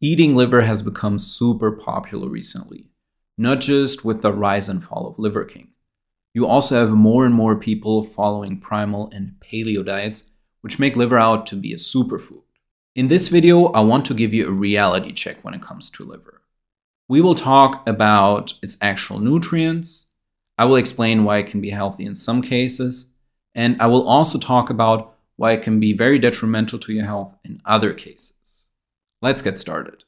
Eating liver has become super popular recently, not just with the rise and fall of Liver King. You also have more and more people following primal and paleo diets, which make liver out to be a superfood. In this video, I want to give you a reality check when it comes to liver. We will talk about its actual nutrients, I will explain why it can be healthy in some cases, and I will also talk about why it can be very detrimental to your health in other cases. Let's get started.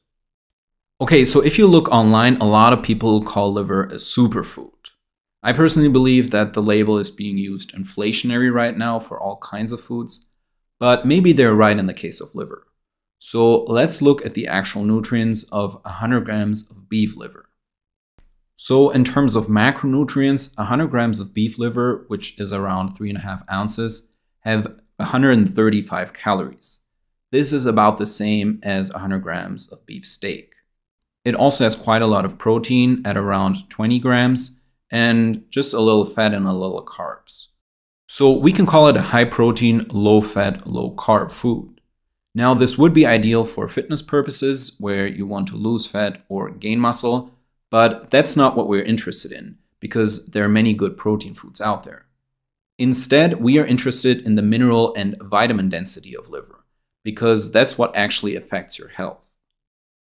Okay, so if you look online, a lot of people call liver a superfood. I personally believe that the label is being used inflationary right now for all kinds of foods, but maybe they're right in the case of liver. So let's look at the actual nutrients of 100 grams of beef liver. So in terms of macronutrients, 100 grams of beef liver, which is around 3.5 ounces, have 135 calories. This is about the same as 100 grams of beef steak. It also has quite a lot of protein at around 20 grams and just a little fat and a little carbs. So we can call it a high protein, low fat, low carb food. Now, this would be ideal for fitness purposes where you want to lose fat or gain muscle, but that's not what we're interested in because there are many good protein foods out there. Instead, we are interested in the mineral and vitamin density of liver because that's what actually affects your health.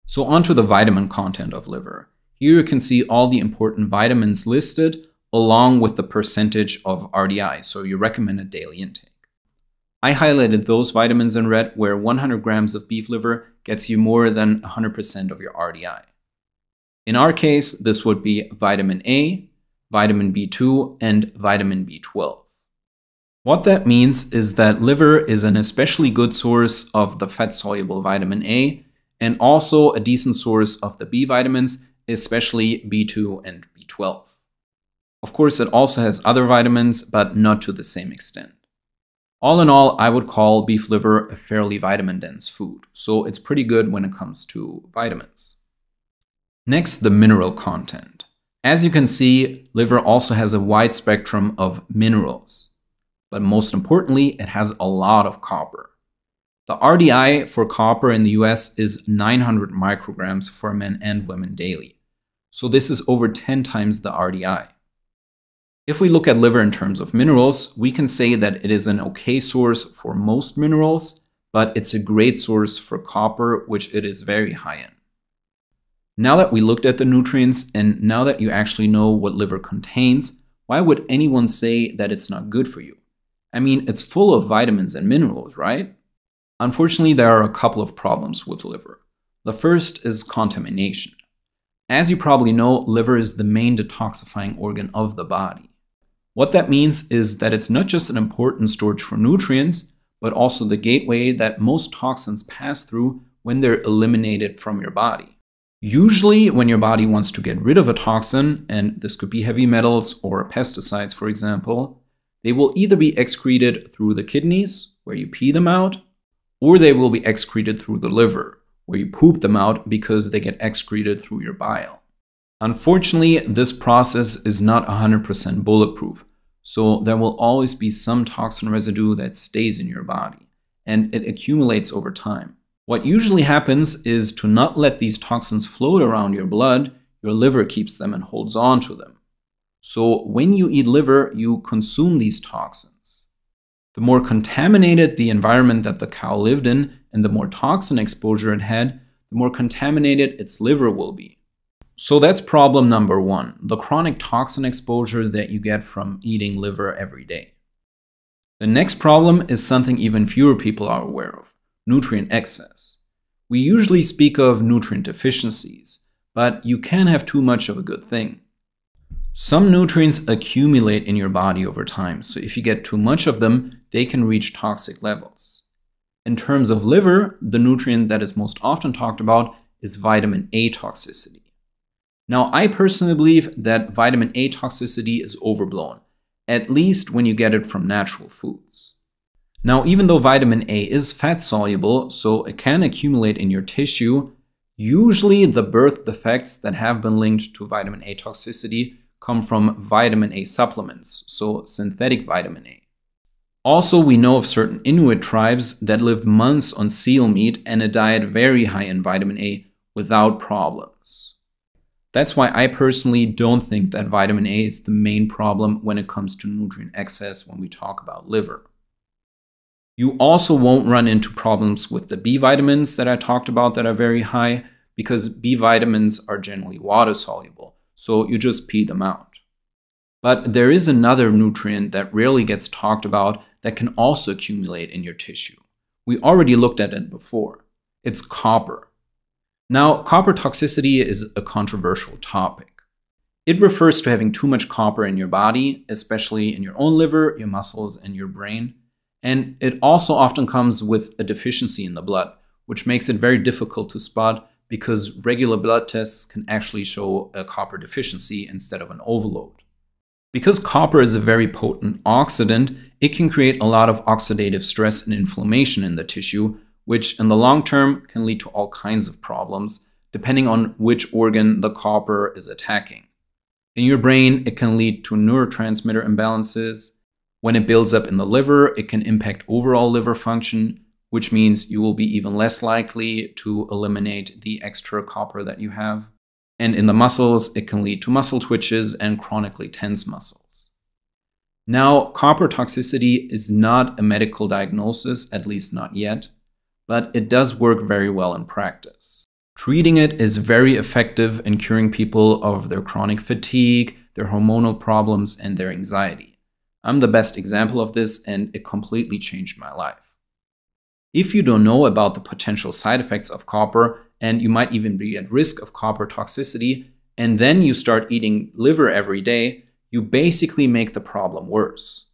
So onto the vitamin content of liver. Here you can see all the important vitamins listed along with the percentage of RDI, so your recommended daily intake. I highlighted those vitamins in red where 100 grams of beef liver gets you more than 100% of your RDI. In our case, this would be vitamin A, vitamin B2, and vitamin B12. What that means is that liver is an especially good source of the fat-soluble vitamin A and also a decent source of the B vitamins, especially B2 and B12. Of course, it also has other vitamins, but not to the same extent. All in all, I would call beef liver a fairly vitamin-dense food, so it's pretty good when it comes to vitamins. Next, the mineral content. As you can see, liver also has a wide spectrum of minerals, but most importantly, it has a lot of copper. The RDI for copper in the US is 900 micrograms for men and women daily, so this is over 10 times the RDI. If we look at liver in terms of minerals, we can say that it is an okay source for most minerals, but it's a great source for copper, which it is very high in. Now that we looked at the nutrients and now that you actually know what liver contains, why would anyone say that it's not good for you? I mean, it's full of vitamins and minerals, right? Unfortunately, there are a couple of problems with liver. The first is contamination. As you probably know, liver is the main detoxifying organ of the body. What that means is that it's not just an important storage for nutrients, but also the gateway that most toxins pass through when they're eliminated from your body. Usually, when your body wants to get rid of a toxin, and this could be heavy metals or pesticides, for example, they will either be excreted through the kidneys, where you pee them out, or they will be excreted through the liver, where you poop them out because they get excreted through your bile. Unfortunately, this process is not 100% bulletproof, so there will always be some toxin residue that stays in your body, and it accumulates over time. What usually happens is to not let these toxins float around your blood, your liver keeps them and holds on to them. So when you eat liver, you consume these toxins. The more contaminated the environment that the cow lived in, and the more toxin exposure it had, the more contaminated its liver will be. So that's problem number one, the chronic toxin exposure that you get from eating liver every day. The next problem is something even fewer people are aware of, nutrient excess. We usually speak of nutrient deficiencies, but you can have too much of a good thing. Some nutrients accumulate in your body over time, so if you get too much of them, they can reach toxic levels. In terms of liver, the nutrient that is most often talked about is vitamin A toxicity. Now, I personally believe that vitamin A toxicity is overblown, at least when you get it from natural foods. Now, even though vitamin A is fat-soluble, so it can accumulate in your tissue, usually the birth defects that have been linked to vitamin A toxicity come from vitamin A supplements, so synthetic vitamin A. Also, we know of certain Inuit tribes that lived months on seal meat and a diet very high in vitamin A, without problems. That's why I personally don't think that vitamin A is the main problem when it comes to nutrient excess when we talk about liver. You also won't run into problems with the B vitamins that I talked about that are very high, because B vitamins are generally water soluble, so you just pee them out. But there is another nutrient that rarely gets talked about that can also accumulate in your tissue. We already looked at it before. It's copper. Now, copper toxicity is a controversial topic. It refers to having too much copper in your body, especially in your own liver, your muscles, and your brain. And it also often comes with a deficiency in the blood, which makes it very difficult to spot because regular blood tests can actually show a copper deficiency instead of an overload. Because copper is a very potent oxidant, it can create a lot of oxidative stress and inflammation in the tissue, which in the long term can lead to all kinds of problems, depending on which organ the copper is attacking. In your brain, it can lead to neurotransmitter imbalances. When it builds up in the liver, it can impact overall liver function, which means you will be even less likely to eliminate the extra copper that you have. And in the muscles, it can lead to muscle twitches and chronically tense muscles. Now, copper toxicity is not a medical diagnosis, at least not yet, but it does work very well in practice. Treating it is very effective in curing people of their chronic fatigue, their hormonal problems, and their anxiety. I'm the best example of this, and it completely changed my life. If you don't know about the potential side effects of copper, and you might even be at risk of copper toxicity, and then you start eating liver every day, you basically make the problem worse.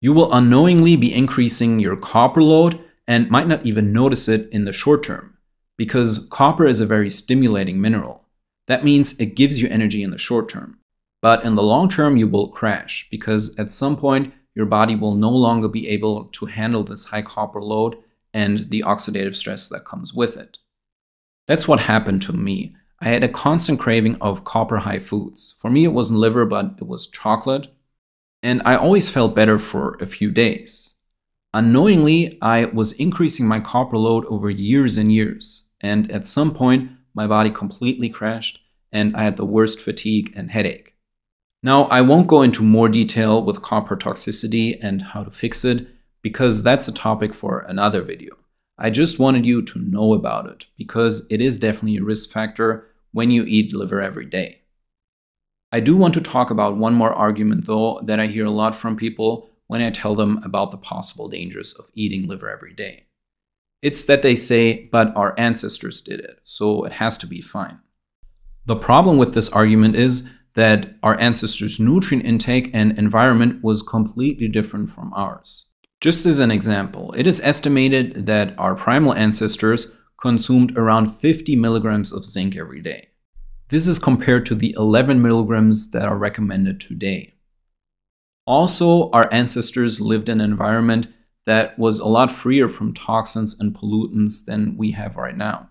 You will unknowingly be increasing your copper load and might not even notice it in the short term, because copper is a very stimulating mineral. That means it gives you energy in the short term. But in the long term, you will crash, because at some point, your body will no longer be able to handle this high copper load and the oxidative stress that comes with it. That's what happened to me. I had a constant craving of copper-high foods. For me, it wasn't liver, but it was chocolate. And I always felt better for a few days. Unknowingly, I was increasing my copper load over years and years. And at some point, my body completely crashed, and I had the worst fatigue and headache. Now, I won't go into more detail with copper toxicity and how to fix it, because that's a topic for another video. I just wanted you to know about it, because it is definitely a risk factor when you eat liver every day. I do want to talk about one more argument, though, that I hear a lot from people when I tell them about the possible dangers of eating liver every day. It's that they say, but our ancestors did it, so it has to be fine. The problem with this argument is that our ancestors' nutrient intake and environment was completely different from ours. Just as an example, it is estimated that our primal ancestors consumed around 50 milligrams of zinc every day. This is compared to the 11 milligrams that are recommended today. Also, our ancestors lived in an environment that was a lot freer from toxins and pollutants than we have right now.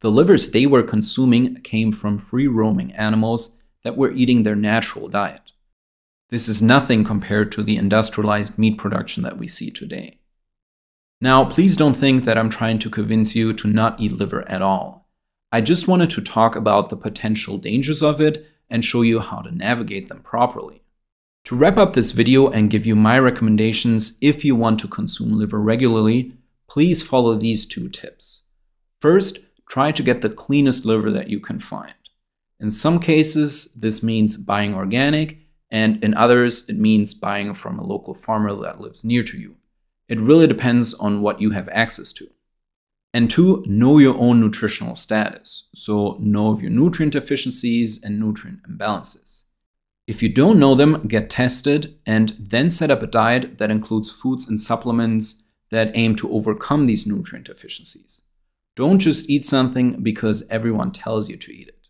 The livers they were consuming came from free-roaming animals that were eating their natural diet. This is nothing compared to the industrialized meat production that we see today. Now, please don't think that I'm trying to convince you to not eat liver at all. I just wanted to talk about the potential dangers of it and show you how to navigate them properly. To wrap up this video and give you my recommendations if you want to consume liver regularly, please follow these two tips. First, try to get the cleanest liver that you can find. In some cases, this means buying organic, and in others, it means buying from a local farmer that lives near to you. It really depends on what you have access to. And two, know your own nutritional status. So know of your nutrient deficiencies and nutrient imbalances. If you don't know them, get tested and then set up a diet that includes foods and supplements that aim to overcome these nutrient deficiencies. Don't just eat something because everyone tells you to eat it.